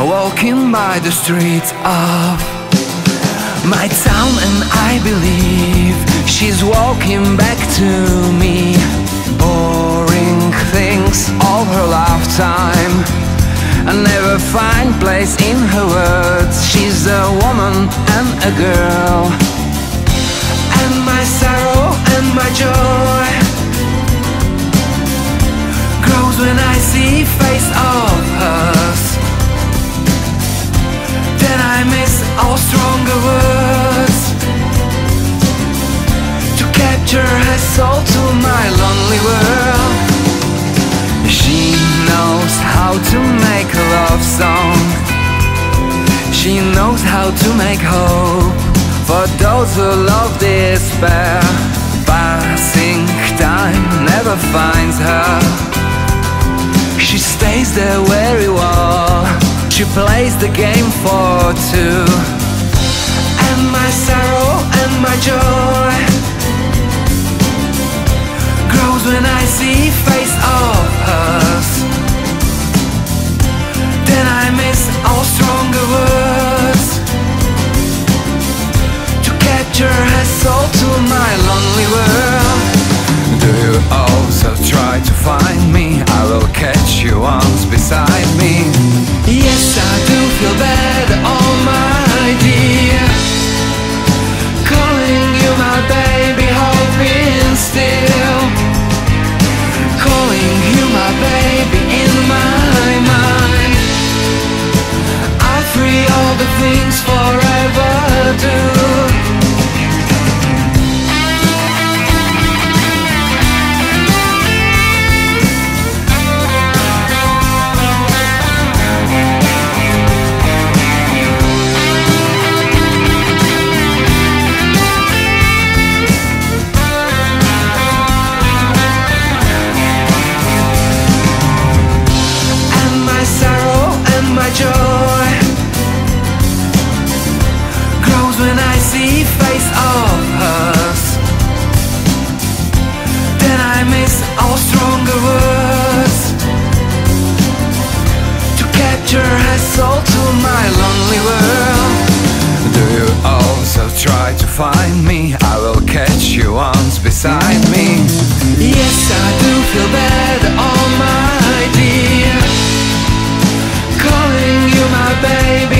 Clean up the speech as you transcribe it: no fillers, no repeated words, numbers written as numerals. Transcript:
Walking by the streets of my town, and I believe she's walking back to me. Boring things all her lifetime, I never find place in her words. She's a woman and a girl, and my sorrow and my joy grows when I see face of hers. I miss all stronger words to capture her soul to my lonely world. She knows how to make a love song. She knows how to make hope for those who love despair. Passing time never finds her. She stays there where it was. She plays the game for two, and my sorrow and my joy grows when I see face of hers. Then I miss all stronger words to capture her soul to my lonely world. Do you also try to find me? I will catch you once beside me. Yes, I do feel bad, oh my dear, calling you my baby, hoping still, calling you my baby in my mind. I free all the things forever do. Joy grows when I see face of hers. Then I miss all stronger words to capture her soul to my lonely world. Do you also try to find me? I will catch you once beside me. Yes, I do feel bad, oh my dear, calling you my baby.